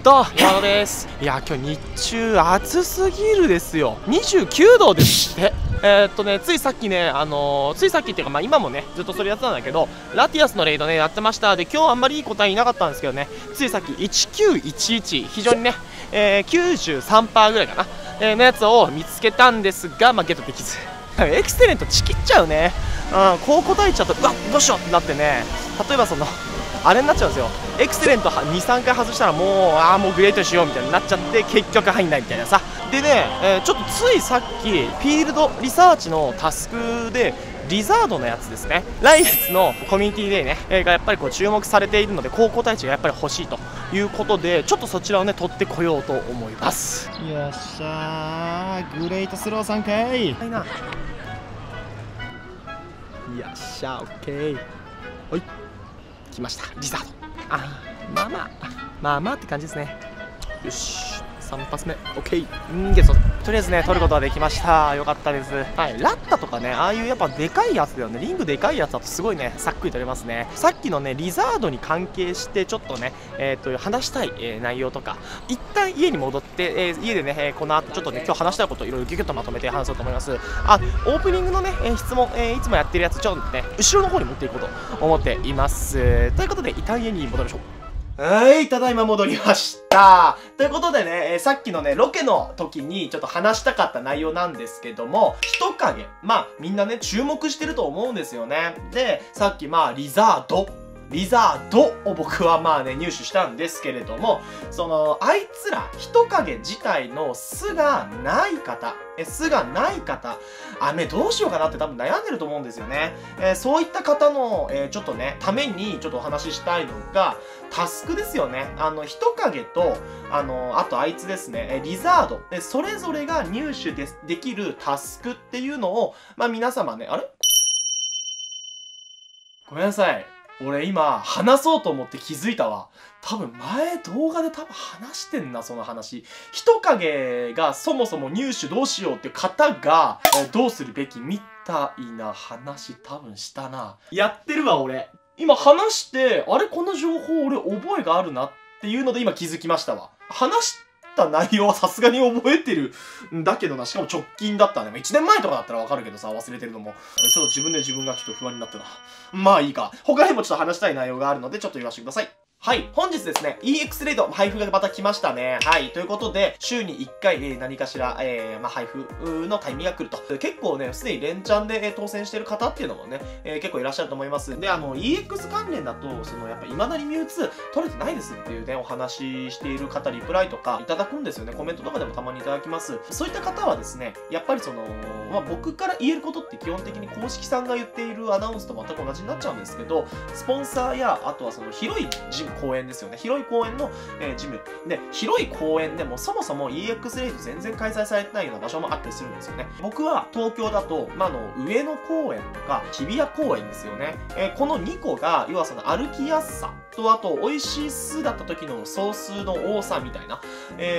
和野です。いや、今日日中暑すぎるですよ。29度ですって。ついさっきね、ついさっきっていうか、まあ今もね、ずっとそれやってたんだけど、ラティアスのレイドね、やってました。で、今日あんまりいい答えいなかったんですけどね、ついさっき1911、非常にね、93% ぐらいかな、のやつを見つけたんですが、まあゲットできず。エクセレント、チキっちゃうね。こう答えちゃうと、うわっ、どうしようってなってね、例えばその、あれになっちゃうんですよ。エクセレント2、3回外したらもう、ああ、もうグレートにしようみたいになっちゃって、結局入んないみたいなさ。でね、ちょっとついさっきフィールドリサーチのタスクでリザードのやつですね、来月のコミュニティデイね、がやっぱりこう注目されているので、高校大地がやっぱり欲しいということで、ちょっとそちらをね取ってこようと思います。よっしゃー、グレートスローさんかい、はいな、よっしゃー、オッケー、はい、来ました、リザード。あ、まあまあまあまあって感じですね。よし、3発目、オッケー、ゲット。とりあえずね、取ることができました。よかったです。はい、ラッタとかね、ああいうやっぱでかいやつだよね、リングでかいやつだとすごいね、さっくり取れますね。さっきのね、リザードに関係して、ちょっとね、話したい、内容とか、一旦家に戻って、家でね、この後、ちょっとね、今日話したいことをいろいろギュギュッとまとめて話そうと思います。あ、オープニングのね、質問、いつもやってるやつ、ちょっとね、後ろの方に持っていこうと思っています。ということで、一旦家に戻りましょう。はい、ただいま戻りました。ということでね、さっきのね、ロケの時にちょっと話したかった内容なんですけども、人影。まあ、みんなね、注目してると思うんですよね。で、さっきまあ、リザードを僕はまあね、入手したんですけれども、その、あいつら、人影自体の巣がない方。巣がない方、雨どうしようかなって多分悩んでると思うんですよね。そういった方の、ちょっとね、ためにちょっとお話ししたいのが、タスクですよね。人影と、あとあいつですね、リザード、それぞれが入手できるタスクっていうのを、まあ皆様ね、あれ？ごめんなさい。俺今、話そうと思って気づいたわ。多分前動画で多分話してんな、その話。人影がそもそも入手どうしようって方が、どうするべきみたいな話多分したな。やってるわ、俺。今話して、あれこの情報俺覚えがあるなっていうので今気づきましたわ。話した内容はさすがに覚えてるんだけどな。しかも直近だったね。1年前とかだったらわかるけどさ、忘れてるのも。ちょっと自分がちょっと不安になったな。まあいいか。他にもちょっと話したい内容があるので、ちょっと言わせてください。はい。本日ですね、EX レイド配布がまた来ましたね。はい。ということで、週に1回、何かしら、まあ、配布のタイミングが来ると。結構ね、すでに連チャンで、当選してる方っていうのもね、結構いらっしゃると思います。で、EX 関連だと、その、やっぱ未だにミュウツー取れてないですっていうね、お話している方、リプライとかいただくんですよね。コメントとかでもたまにいただきます。そういった方はですね、やっぱりその、まあ、僕から言えることって基本的に公式さんが言っているアナウンスと全く同じになっちゃうんですけど、スポンサーや、あとはその、広いジム、公園ですよね。広い公園の、ジム。で、広い公園でもそもそも EX レイド全然開催されてないような場所もあったりするんですよね。僕は東京だと、まあ、上野公園とか日比谷公園ですよね。この2個が、要はその歩きやすさと、あと、美味しい数だった時の総数の多さみたいな、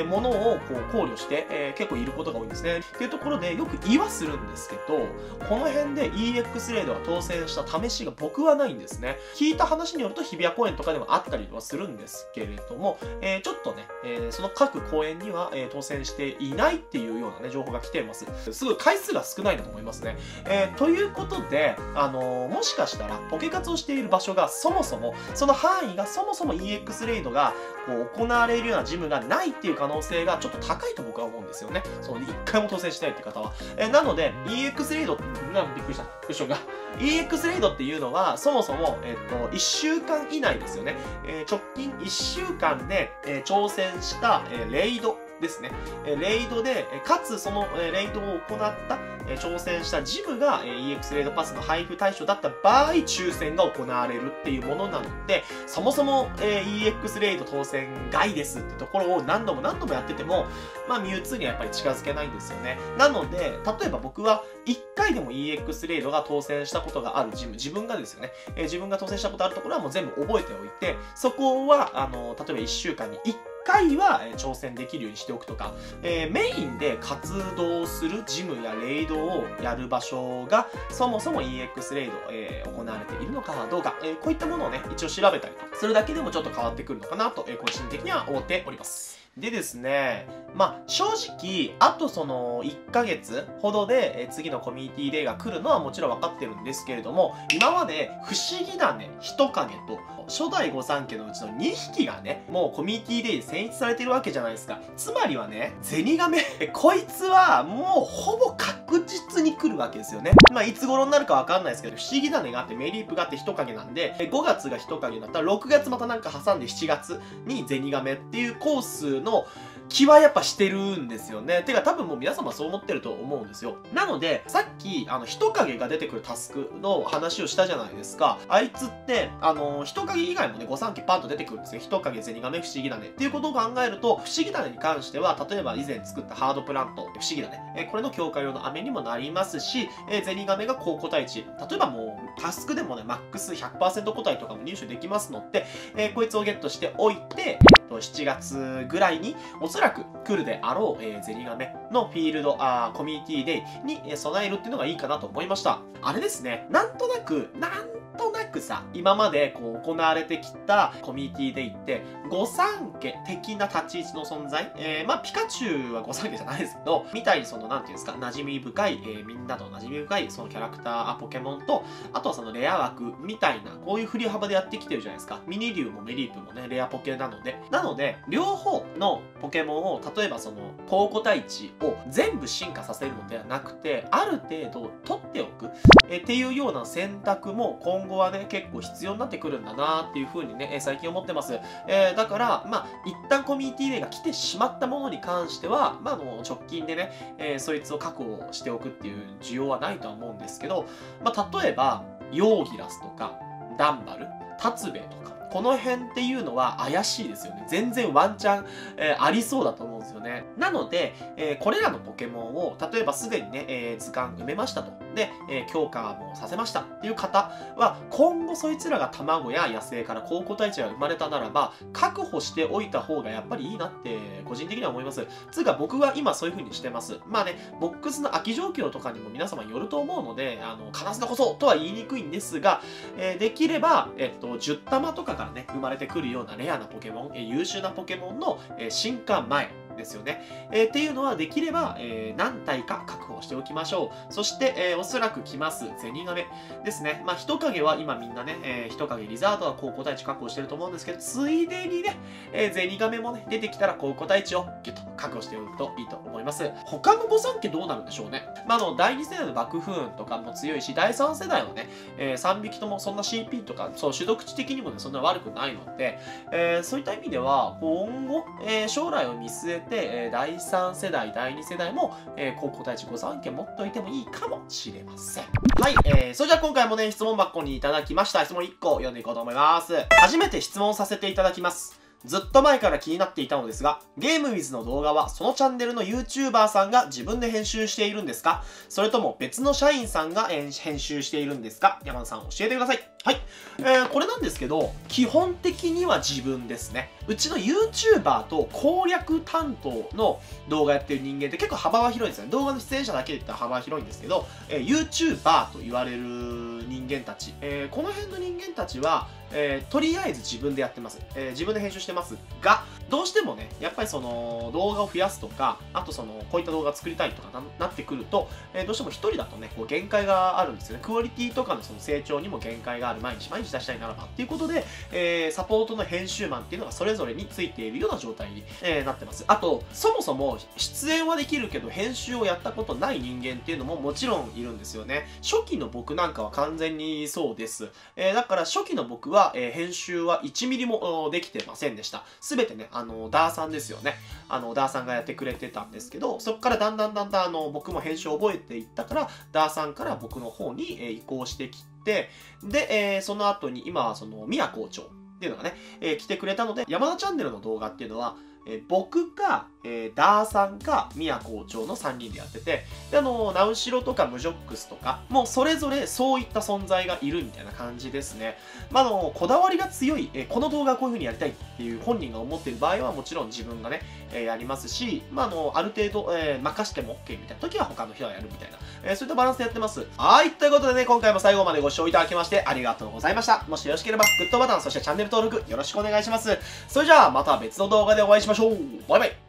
ものをこう考慮して、結構いることが多いんですね。っていうところで、よく言わするんですけど、この辺で EX レイドが当選した試しが僕はないんですね。聞いた話によると日比谷公園とかでもあったりはするんですけれども、ちょっとね、その各公演には、当選していないっていうようなね、情報が来ています。すごい回数が少ないと思いますね。ということで、もしかしたらポケ活をしている場所がそもそも、その範囲がそもそも EX レイドがこう行われるようなジムがないっていう可能性がちょっと高いと僕は思うんですよね。その1回も当選してないっていう方は。なので、EX レイド、びっくりした、クッションが。EX レイドっていうのは、そもそも、1週間以内ですよね。直近1週間で、挑戦した、レイドですね。レイドで、かつその、レイドを行った、挑戦したジムが、EX レイドパスの配布対象だった場合、抽選が行われるっていうものなので、そもそも、EX レイド当選外ですってところを何度もやってても、まあ、ミュウツーにはやっぱり近づけないんですよね。なので、例えば僕は、1回でも EX レイドが当選したことがあるジム、自分がですよね、自分が当選したことあるところはもう全部覚えておいて、そこは、例えば1週間に1回は挑戦できるようにしておくとか、メインで活動するジムやレイドをやる場所がそもそも EX レイド、行われているのかどうか、こういったものをね一応調べたりとするだけでもちょっと変わってくるのかなと、個人的には思っております。でですね、まあ正直あとその1ヶ月ほどで次のコミュニティデーが来るのはもちろん分かってるんですけれども、今まで不思議なね人影と初代御三家のうちの2匹がねもうコミュニティデーに選出されてるわけじゃないですか。つまりはねゼニガメこいつはもうほぼ確実に来るわけですよね。まあいつ頃になるか分かんないですけど、不思議種があってメリープがあって人影なんで、5月が人影になったら6月またなんか挟んで7月にゼニガメっていうコースの気はやっぱしてるんですよね。てか多分もう皆様そう思ってると思うんですよ。なのでさっき人影が出てくるタスクの話をしたじゃないですか。あいつって人影以外もね御三家パンと出てくるんですよ。人影、ゼニガメ、不思議種っていうことを考えると、不思議種に関しては例えば以前作ったハードプラント、不思議種、これの強化用の飴にもなりますし、ゼニガメが高個体値、例えばもうタスクでもねマックス 100% 個体とかも入手できますので、こいつをゲットしておいて7月ぐらいにおそらく来るであろう、ゼニガメのフィールドコミュニティデイに備えるっていうのがいいかなと思いました。あれですね、なんとなくさ、今までこう行われてきたコミュニティデイって御三家的な立ち位置の存在、まあピカチュウは御三家じゃないですけどみたいに、そのなんていうんですか、馴染み深い、みんなと馴染み深いそのキャラクターポケモンと、あとはそのレア枠みたいなこういう振り幅でやってきてるじゃないですか。ミニリュウもメリープもねレアポケなので両方のポケモンを例えばその高個体値を全部進化させるのではなくて、ある程度取っておくっていうような選択も今後はね結構必要になってくるんだなっていう風にね最近思ってます。だからまあ一旦コミュニティデーが来てしまったものに関しては、まあもう直近でね、そいつを確保しておくっていう需要はないとは思うんですけど、まあ例えばヨーギラスとかダンバル、タツベイとか。この辺っていうのは怪しいですよね。全然ワンチャン、ありそうだと思うんですよね。なので、これらのポケモンを例えばすでにね、図鑑埋めましたと。で、強化もさせましたっていう方は、今後そいつらが卵や野生から高個体値が生まれたならば確保しておいた方がやっぱりいいなって個人的には思います。つうか僕は今そういう風にしてます。まあね、ボックスの空き状況とかにも皆様よると思うので、必ずのこそとは言いにくいんですが、できれば、10玉とかからね生まれてくるようなレアなポケモン、優秀なポケモンの進化前ですよね。っていうのはできれば、何体か確保しておきましょう。そして、おそらく来ますゼニガメですね。まあ人影は今みんなね、人影リザードは高個体値確保してると思うんですけど、ついでにね、ゼニガメもね出てきたら高個体値をギュッと確保しておくといいと思います。他の御三家どうなるんでしょうね。まあ第2世代の爆風雲とかも強いし、第3世代はね、3匹ともそんな CP とかそう種族値的にもねそんな悪くないので、そういった意味では今後、将来を見据えて第3世代第2世代も高個体値御三家持っといてもいいかもしれません。はい、それじゃあ今回もね質問箱にいただきました質問1個読んでいこうと思います。初めて質問させていただきます。ずっと前から気になっていたのですが、ゲームウィズの動画はそのチャンネルの YouTuber さんが自分で編集しているんですか、それとも別の社員さんが編集しているんですか、山田さん教えてください。はい、これなんですけど、基本的には自分ですね。うちの YouTuber と攻略担当の動画やってる人間って結構幅は広いんですね。動画の出演者だけで言ったら幅は広いんですけど、YouTuber と言われる人間たち、この辺の人間たちは、とりあえず自分でやってます、自分で編集してますが、どうしてもねやっぱりその動画を増やすとか、あとそのこういった動画作りたいとか なってくると、どうしても1人だとねこう限界があるんですよね。クオリティとかのその成長にも限界がある、毎日出したいならばっていうことで、サポートの編集マンっていうのがそれぞれについているような状態に、なってます。あとそもそも出演はできるけど編集をやったことない人間っていうのももちろんいるんですよね。初期の僕なんかは完全にそうです、だから初期の僕は、編集は1ミリもできてませんでした。全てねダーさんですよね。ダーさんがやってくれてたんですけど、そこからだんだん僕も編集を覚えていったから、ダーさんから僕の方に、移行してきて、で、その後に今はその宮校長っていうのがね、来てくれたので、山田チャンネルの動画っていうのは僕か、ダーさんか宮校長の3人でやってて、でナウシロとかムジョックスとかもうそれぞれそういった存在がいるみたいな感じですね。まあ、こだわりが強い、この動画はこういう風にやりたいっていう本人が思っている場合はもちろん自分がね、やりますし、まあ、ある程度、任しても OK みたいな時は他の人がやるみたいな、そういったバランスでやってます。はい、ということでね、今回も最後までご視聴いただきましてありがとうございました。もしよろしければグッドボタン、そしてチャンネル登録よろしくお願いします。それじゃあまた別の動画でお会いしましょう。バイバイ。